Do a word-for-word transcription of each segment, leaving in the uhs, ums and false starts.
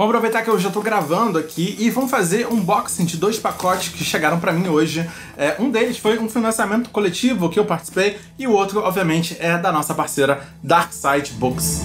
Vamos aproveitar que eu já tô gravando aqui e vamos fazer um unboxing de dois pacotes que chegaram pra mim hoje. É, um deles foi um financiamento coletivo que eu participei e o outro, obviamente, é da nossa parceira Dark Side Books.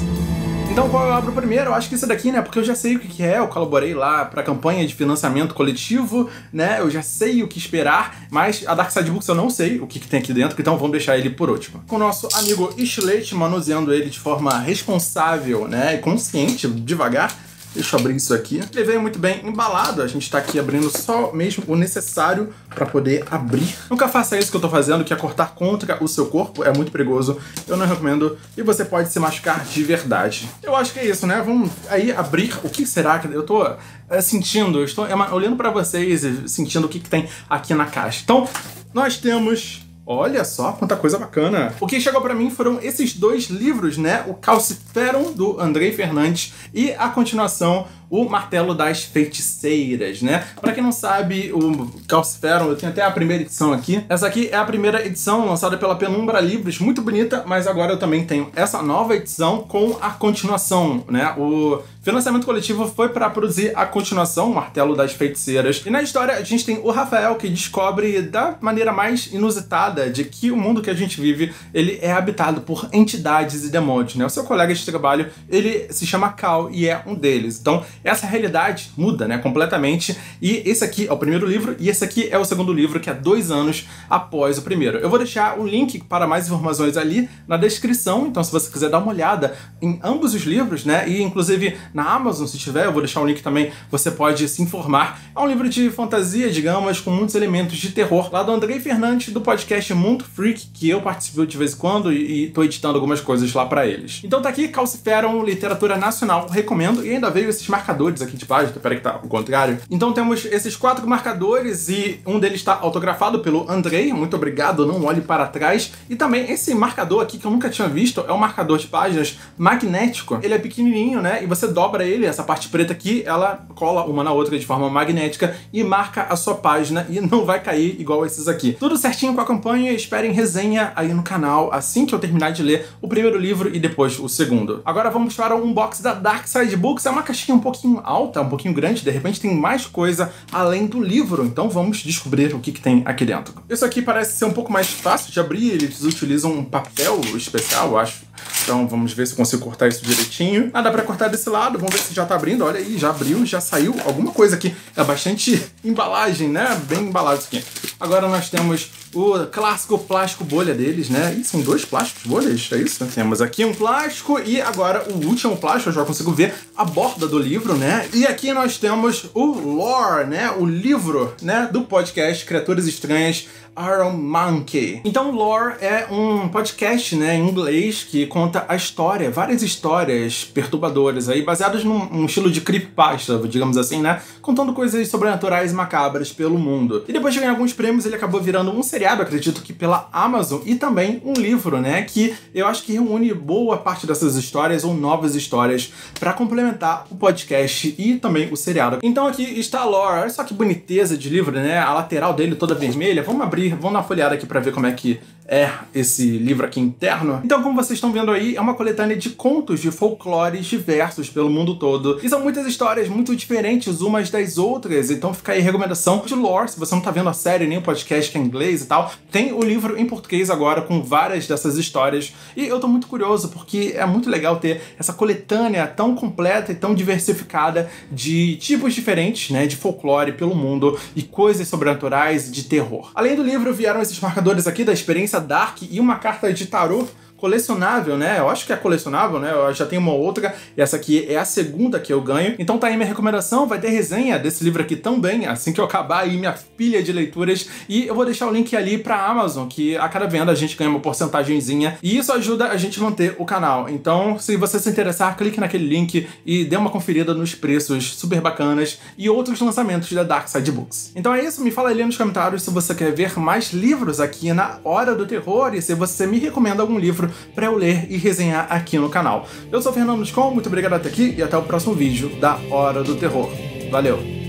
Então qual eu abro primeiro? Eu acho que esse daqui, né? Porque eu já sei o que é, eu colaborei lá pra campanha de financiamento coletivo, né? Eu já sei o que esperar, mas a Dark Side Books eu não sei o que, que tem aqui dentro, então vamos deixar ele por último. Com o nosso amigo Estilete, manuseando ele de forma responsável, né? E consciente, devagar. Deixa eu abrir isso aqui. Ele veio muito bem embalado, a gente tá aqui abrindo só mesmo o necessário pra poder abrir. Nunca faça isso que eu tô fazendo, que é cortar contra o seu corpo, é muito perigoso, eu não recomendo, e você pode se machucar de verdade. Eu acho que é isso, né? Vamos aí abrir. O que será que... eu tô é, sentindo, eu estou é, olhando pra vocês e sentindo o que, que tem aqui na caixa. Então, nós temos... olha só quanta coisa bacana! O que chegou pra mim foram esses dois livros, né? O Kalciferum, do Andrei Fernandes, e a continuação, o Martelo das Feiticeiras, né? Pra quem não sabe, o Kalciferum, eu tenho até a primeira edição aqui. Essa aqui é a primeira edição lançada pela Penumbra Livros, muito bonita, mas agora eu também tenho essa nova edição com a continuação, né? O financiamento coletivo foi pra produzir a continuação, o Martelo das Feiticeiras. E na história a gente tem o Rafael, que descobre da maneira mais inusitada de que o mundo que a gente vive, ele é habitado por entidades e demônios, né? O seu colega de trabalho, ele se chama Cal e é um deles. Então, essa realidade muda, né? Completamente. E esse aqui é o primeiro livro e esse aqui é o segundo livro, que é dois anos após o primeiro. Eu vou deixar o link para mais informações ali na descrição, então se você quiser dar uma olhada em ambos os livros, né? E inclusive na Amazon, se tiver, eu vou deixar um link também, você pode se informar. É um livro de fantasia, digamos, com muitos elementos de terror, lá do Andrei Fernandes, do podcast Mundo Freak, que eu participo de vez em quando e tô editando algumas coisas lá pra eles. Então tá aqui, Kalciferum, literatura nacional, recomendo, e ainda veio esses marcadores aqui de página, peraí que tá ao contrário. Então temos esses quatro marcadores e um deles tá autografado pelo Andrei, muito obrigado, não olhe para trás. E também esse marcador aqui que eu nunca tinha visto, é um marcador de páginas magnético, ele é pequenininho, né, e você dobra ele, essa parte preta aqui, ela cola uma na outra de forma magnética e marca a sua página e não vai cair igual esses aqui. Tudo certinho com a campanha. Esperem resenha aí no canal assim que eu terminar de ler o primeiro livro e depois o segundo. Agora vamos para o unboxing da Dark Side Books. É uma caixinha um pouquinho alta, um pouquinho grande, de repente tem mais coisa além do livro, então vamos descobrir o que, que tem aqui dentro. Isso aqui parece ser um pouco mais fácil de abrir, eles utilizam um papel especial, eu acho. Então vamos ver se eu consigo cortar isso direitinho. Ah, dá pra cortar desse lado, vamos ver se já tá abrindo. Olha aí, já abriu, já saiu alguma coisa aqui. É bastante embalagem, né? Bem embalado isso aqui. Agora nós temos o clássico plástico bolha deles, né? Ih, são dois plásticos bolhas, é isso? Temos aqui um plástico e agora o último plástico, eu já consigo ver a borda do livro, né? E aqui nós temos o Lore, né? O livro, né? Do podcast Criaturas Estranhas, Aaron Mahnke. Então, Lore é um podcast, né? Em inglês, que conta a história, várias histórias perturbadoras aí, baseadas num, num estilo de creepypasta, digamos assim, né? Contando coisas sobrenaturais e macabras pelo mundo. E depois de ganhar alguns prêmios, ele acabou virando um seriado, acredito que pela Amazon, e também um livro, né, que eu acho que reúne boa parte dessas histórias ou novas histórias pra complementar o podcast e também o seriado. Então aqui está a Lore, olha só que boniteza de livro, né, a lateral dele toda vermelha. Vamos abrir, vamos dar uma folheada aqui pra ver como é que é esse livro aqui interno. Então, como vocês estão vendo aí, é uma coletânea de contos de folclores diversos pelo mundo todo, e são muitas histórias muito diferentes umas das outras, então fica aí a recomendação de Lore, se você não tá vendo a série nem o podcast que é em inglês e tal. Tem o livro em português agora com várias dessas histórias e eu tô muito curioso porque é muito legal ter essa coletânea tão completa e tão diversificada de tipos diferentes, né, de folclore pelo mundo e coisas sobrenaturais e de terror. Além do livro vieram esses marcadores aqui da experiência Dark e uma carta de tarô colecionável, né? Eu acho que é colecionável, né? Eu já tenho uma outra, e essa aqui é a segunda que eu ganho. Então tá aí minha recomendação, vai ter resenha desse livro aqui também, assim que eu acabar aí minha pilha de leituras, e eu vou deixar o link ali pra Amazon, que a cada venda a gente ganha uma porcentagemzinha, e isso ajuda a gente a manter o canal. Então, se você se interessar, clique naquele link e dê uma conferida nos preços super bacanas e outros lançamentos da Dark Side Books. Então é isso, me fala ali nos comentários se você quer ver mais livros aqui na Hora do Terror, e se você me recomenda algum livro pra eu ler e resenhar aqui no canal. Eu sou o Fernando Ticon, muito obrigado até aqui e até o próximo vídeo da Hora do Terror. Valeu!